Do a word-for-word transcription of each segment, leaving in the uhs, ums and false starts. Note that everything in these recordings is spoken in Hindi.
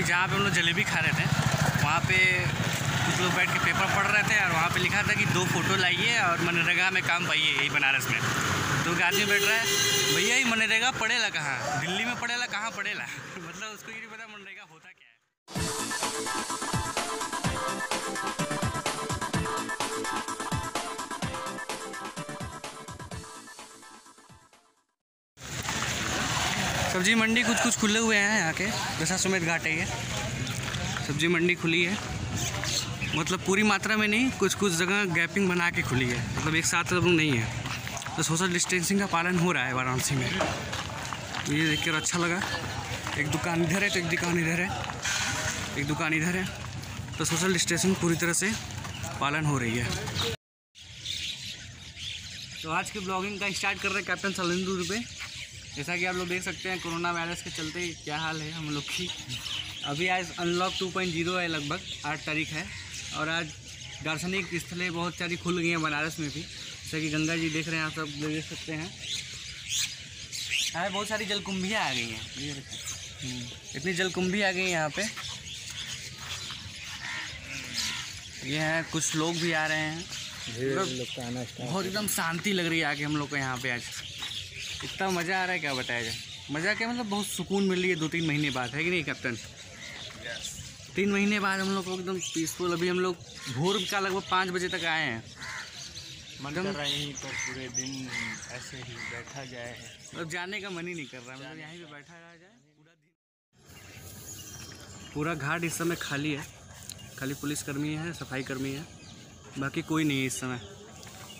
अभी जहाँ पे हम लोग जलेबी खा रहे थे वहाँ पे कुछ लोग बैठ के पेपर पढ़ रहे थे और वहाँ पे लिखा था कि दो फोटो लाइए और मनरेगा में काम पाइए यही बनारस में। तो एक आदमी बैठ रहा है, भैया ये मनरेगा पड़ेगा कहाँ, दिल्ली में पड़ेगा कहाँ पड़ेगा मतलब उसको ये नहीं पता मनरेगा होता क्या है। सब्जी मंडी कुछ कुछ खुले हुए हैं यहाँ के, जैसा सुमेध घाट है ये सब्जी मंडी खुली है, मतलब पूरी मात्रा में नहीं, कुछ कुछ जगह गैपिंग बना के खुली है, मतलब एक साथ लोग नहीं है, तो सोशल डिस्टेंसिंग का पालन हो रहा है वाराणसी में। ये देखकर अच्छा लगा, एक दुकान इधर है तो एक दुकान इधर है, एक दुकान इधर है, तो सोशल डिस्टेंसिंग पूरी तरह से पालन हो रही है। तो आज की ब्लॉगिंग का स्टार्ट कर रहे हैं कैप्टन सलिंदर दुबे। जैसा कि आप लोग देख सकते हैं कोरोना वायरस के चलते क्या हाल है हम लोग की। अभी आज अनलॉक टू पॉइंट ज़ीरो है, लगभग आठ तारीख है, और आज दार्शनिक स्थलें बहुत सारी खुल गई हैं बनारस में भी, जैसे कि गंगा जी देख रहे हैं आप सब देख सकते हैं, यहाँ बहुत सारी जलकुंभियाँ आ गई हैं, इतनी जलकुंभी आ गई हैं यहाँ पे। ये हैं कुछ लोग भी आ रहे हैं, बहुत एकदम शांति लग रही है आके हम लोग को यहाँ पे। आज इतना मज़ा आ रहा है क्या बताया जाए, मज़ा क्या मतलब बहुत सुकून मिल रही है दो तीन महीने बाद, है कि नहीं कैप्टन? yes. तीन महीने बाद हम लोग को एकदम पीसफुल। अभी हम लोग भोर का लगभग पाँच बजे तक आए हैं, मगर यहीं पर पूरे दिन ऐसे ही बैठा जाए, मतलब जाने का मन ही नहीं कर रहा है, मतलब यहीं पर बैठा रहा जाए पूरा दिन। पूरा घाट इस समय खाली है, खाली पुलिसकर्मी है, सफाई कर्मी है, बाकी कोई नहीं है इस समय।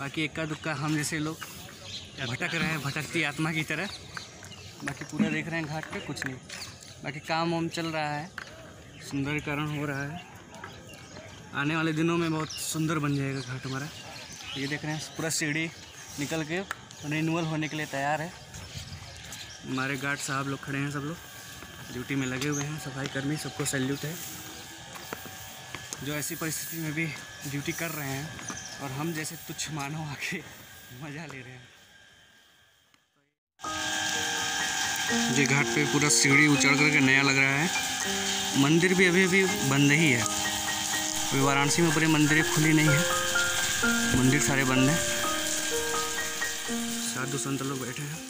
बाकी इक्का दुक्का हम जैसे लोग भटक रहे हैं भटकती आत्मा की तरह, बाकी पूरा देख रहे हैं घाट पे, कुछ नहीं, बाकी काम वाम चल रहा है, सुंदरीकरण हो रहा है, आने वाले दिनों में बहुत सुंदर बन जाएगा घाट हमारा। ये देख रहे हैं पूरा सीढ़ी निकल के रिन्यूअल होने के लिए तैयार है। हमारे गार्ड साहब लोग खड़े हैं, सब लोग ड्यूटी में लगे हुए हैं, सफाई कर्मी, सबको सैल्यूट है जो ऐसी परिस्थिति में भी ड्यूटी कर रहे हैं, और हम जैसे तुच्छ मानव आके मज़ा ले रहे हैं। ये घाट पे पूरा सीढ़ी उचड़ करके नया लग रहा है। मंदिर भी अभी अभी बंद ही है, अभी वाराणसी में पूरे मंदिर खुली नहीं है, मंदिर सारे बंद हैं। साधु संत लोग बैठे हैं।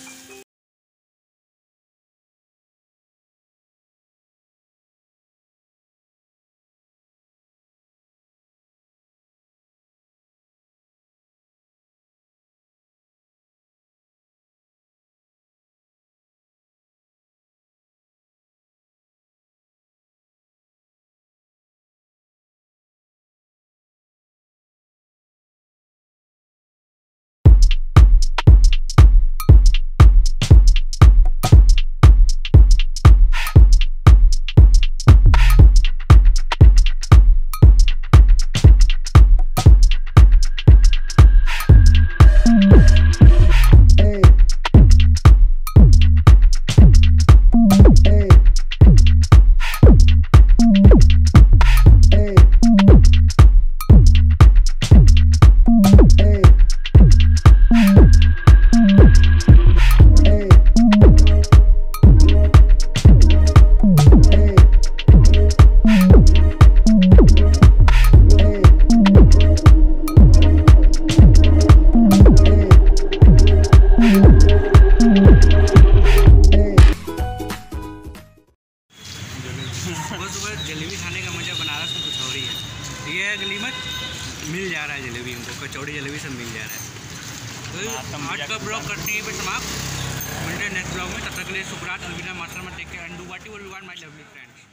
मिल जा रहा है जलेबी, हमको कचौड़ी जलेबी सब मिल जा रहा है। तो आज का ब्लॉग करते हैं पे समाप्त, मिलते हैं नेक्स्ट ब्लॉग में, तब तक के लिए शुभ रात, अलविदा, मात्रा में take care, and do what you will want my lovely friends.